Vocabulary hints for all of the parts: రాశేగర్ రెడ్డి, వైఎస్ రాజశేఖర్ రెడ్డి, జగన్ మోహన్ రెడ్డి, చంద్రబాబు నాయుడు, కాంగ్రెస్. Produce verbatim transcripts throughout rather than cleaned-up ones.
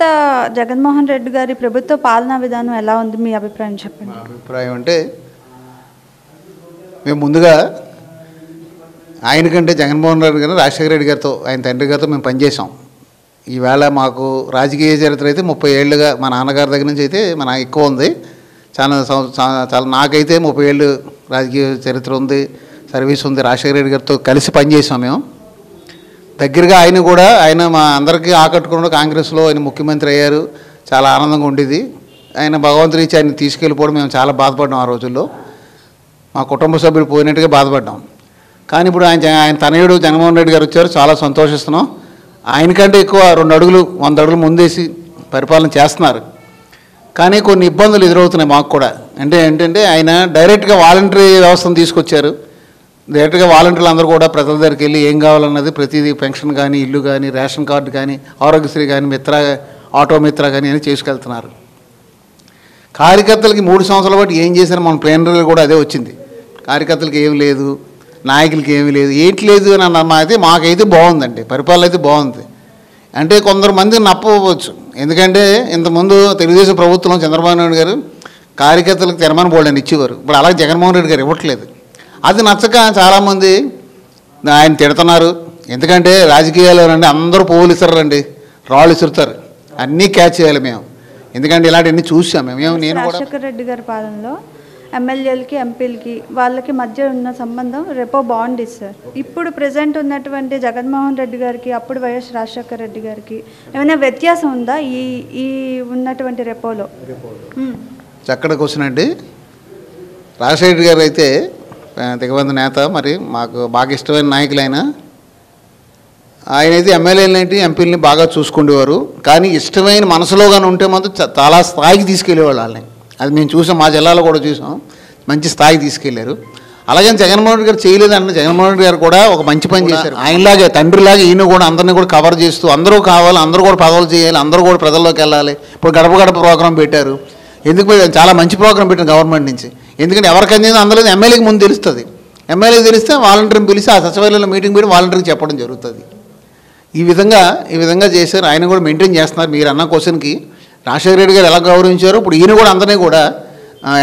ప్రస్తుత జగన్ మోహన్ రెడ్డి గారి ప్రభుత్వ పాలనా విధానం ఎలా ఉంది మీ అభిప్రాయం చెప్పండి. నా అభిప్రాయం అంటే మేము ముందుగా ఆయన కంటే జగన్ మోహన్ రెడ్డి గారు రాశేగర్ రెడ్డి గారితో ఆయన తండ్రి గారితో మేము పనిచేసాం. ఈవేళ మాకు రాజకీయ చరిత్ర అయితే ముప్పై ఏళ్ళుగా మా నాన్నగారి దగ్గర నుంచి అయితే మన ఎక్కువ ఉంది. చాలా చాలా నాకైతే ముప్పై ఏళ్ళు రాజకీయ చరిత్ర ఉంది, సర్వీస్ ఉంది. రాజశేఖర రెడ్డి గారితో కలిసి పనిచేసాం మేము దగ్గరగా. ఆయన కూడా ఆయన మా అందరికీ ఆకట్టుకున్నాడు. కాంగ్రెస్లో ఆయన ముఖ్యమంత్రి అయ్యారు, చాలా ఆనందంగా ఉండేది. ఆయన భగవంతుడి ఇచ్చి ఆయన తీసుకెళ్ళిపోవడం మేము చాలా బాధపడ్డాం. ఆ రోజుల్లో మా కుటుంబ సభ్యులు పోయినట్టుగా బాధపడ్డాం. కానీ ఇప్పుడు ఆయన ఆయన తనయుడు జగన్మోహన్ రెడ్డి గారు వచ్చారు, చాలా సంతోషిస్తున్నాం. ఆయనకంటే ఎక్కువ రెండు అడుగులు వంద అడుగులు ముందేసి పరిపాలన చేస్తున్నారు. కానీ కొన్ని ఇబ్బందులు ఎదురవుతున్నాయి మాకు కూడా. అంటే ఏంటంటే ఆయన డైరెక్ట్గా వాలంటరీ వ్యవస్థను తీసుకొచ్చారు. డైరెక్ట్గా వాలంటీర్లు అందరూ కూడా ప్రజల దగ్గరికి వెళ్ళి ఏం కావాలన్నది ప్రతిదీ పెన్షన్ కానీ, ఇల్లు కానీ, రేషన్ కార్డు కానీ, ఆరోగ్యశ్రీ కానీ, మిత్ర ఆటో మిత్ర కానీ అని చేసుకెళ్తున్నారు. కార్యకర్తలకి మూడు సంవత్సరాల పాటు ఏం చేసినా మన ప్లేనరీలో కూడా అదే వచ్చింది. కార్యకర్తలకు ఏమి లేదు, నాయకులకి ఏమి లేదు, ఏంటి లేదు అని అన్న అయితే మాకైతే బాగుందండి, పరిపాలన అయితే బాగుంది. అంటే కొందరు మంది నప్పవచ్చు. ఎందుకంటే ఇంతకుముందు తెలుగుదేశం ప్రభుత్వం చంద్రబాబు నాయుడు గారు కార్యకర్తలకు తీర్మానం బోర్డు ఇచ్చేవారు. ఇప్పుడు అలాగే జగన్మోహన్ రెడ్డి గారు ఇవ్వట్లేదు. అది నచ్చక చాలామంది ఆయన తిడుతున్నారు. ఎందుకంటే రాజకీయాలు రండి అందరూ పువ్వులు ఇస్తారండి, రాళ్ళు ఇసురుతారు, అన్నీ క్యాచ్ చేయాలి మేము. ఎందుకంటే ఇలాంటివన్నీ చూసాం మేము. నేను రాజశేఖర్ రెడ్డి గారి పాలనలో ఎమ్మెల్యేలకి ఎంపీలకి వాళ్ళకి మధ్య ఉన్న సంబంధం రెపో బాండ్ ఇస్తారు. ఇప్పుడు ప్రజెంట్ ఉన్నటువంటి జగన్మోహన్ రెడ్డి గారికి అప్పుడు వైఎస్ రాజశేఖర్ రెడ్డి గారికి ఏమైనా వ్యత్యాసం ఉందా ఈ ఈ ఉన్నటువంటి రెపోలో? చక్కడ క్వశ్చన్ అండి. రాజశేఖర్ రెడ్డి గారు అయితే దిగబంధు నేత, మరి మాకు బాగా ఇష్టమైన నాయకులు ఆయన. ఆయన అయితే ఎమ్మెల్యేలనేంటి ఎంపీలని బాగా చూసుకుండేవారు. కానీ ఇష్టమైన మనసులో కానీ ఉంటే మాత్రం చాలా స్థాయికి తీసుకెళ్ళేవాళ్ళు వాళ్ళని. అది మేము చూసాం, మా జిల్లాలో కూడా చూసాం, మంచి స్థాయికి తీసుకెళ్లారు. అలాగే జగన్మోహన్ రెడ్డి గారు చేయలేదన్న జగన్మోహన్ రెడ్డి గారు కూడా ఒక మంచి పని చేశారు. ఆయనలాగే తండ్రిలాగే ఈయన కూడా అందరినీ కూడా కవర్ చేస్తూ అందరూ కావాలి, అందరూ కూడా పదవులు చేయాలి, అందరూ కూడా ప్రజల్లోకి వెళ్ళాలి. ఇప్పుడు గడప గడప ప్రోగ్రాం పెట్టారు. ఎందుకు చాలా మంచి ప్రోగ్రాం పెట్టారు గవర్నమెంట్ నుంచి. ఎందుకంటే ఎవరికి అందేది అందలేదు ఎమ్మెల్యేకి ముందు తెలుస్తుంది. ఎమ్మెల్యేకి తెలిస్తే వాలంటీర్ని పిలిచి ఆ సచివాలయంలో మీటింగ్ పెట్టి వాలంటీర్కి చెప్పడం జరుగుతుంది. ఈ విధంగా ఈ విధంగా చేశారు. ఆయన కూడా మెయింటైన్ చేస్తున్నారు. మీరు అన్న క్వశ్చన్కి రాజశేఖర రెడ్డి గారు ఎలా గౌరవించారు, ఇప్పుడు ఈయన కూడా అందరినీ కూడా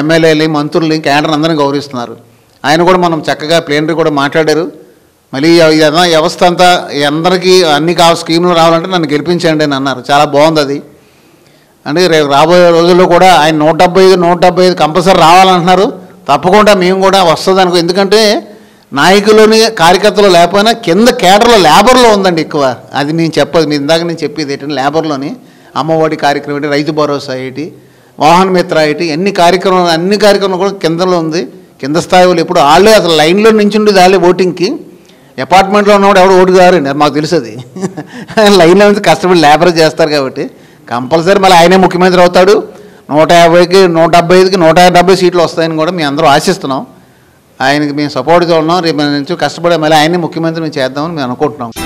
ఎమ్మెల్యేలు మంత్రులు క్యాడర్ అందరినీ గౌరవిస్తున్నారు. ఆయన కూడా మనం చక్కగా ప్లేనరీ కూడా మాట్లాడారు. మళ్ళీ ఇదన్నా వ్యవస్థ అంతా అందరికీ అన్ని కావాలి స్కీములు రావాలంటే నన్ను గెలిపించండి అని అన్నారు. చాలా బాగుంది అది. అంటే రేపు రాబోయే రోజుల్లో కూడా ఆయన నూట డెబ్బై ఐదు నూట డెబ్బై ఐదు కంపల్సరీ రావాలంటున్నారు. తప్పకుండా మేము కూడా వస్తుంది అనుకో. ఎందుకంటే నాయకులని కార్యకర్తలు లేకపోయినా కింద కేటర్లో లేబర్లో ఉందండి ఎక్కువ. అది నేను చెప్పదు, మీ ఇందాక నేను చెప్పేది ఏంటంటే లేబర్లోని అమ్మఒడి కార్యక్రమం ఏంటి, రైతు భరోసా ఏంటి, వాహన మిత్ర ఏంటి, అన్ని కార్యక్రమాలు అన్ని కార్యక్రమాలు కూడా కిందలో ఉంది. కింద స్థాయి వాళ్ళు ఎప్పుడు వాళ్ళే అసలు లైన్లో నుంచి ఉండేది వాళ్ళే ఓటింగ్కి. అపార్ట్మెంట్లో ఉన్నవాడు ఎవడు ఓటు కావారండి, మాకు తెలుసు అది. లైన్లో నుంచి కష్టపడి లేబర్ చేస్తారు కాబట్టి కంపల్సరీ మళ్ళీ ఆయనే ముఖ్యమంత్రి అవుతాడు. నూట యాభైకి నూట డెబ్బై ఐదుకి నూట డెబ్బై సీట్లు వస్తాయని కూడా మేము అందరూ ఆశిస్తున్నాం. ఆయనకి మేము సపోర్ట్ చూడడం, రేపు నుంచి కష్టపడే మళ్ళీ ఆయనే ముఖ్యమంత్రి మేము చేద్దామని మేము అనుకుంటున్నాం.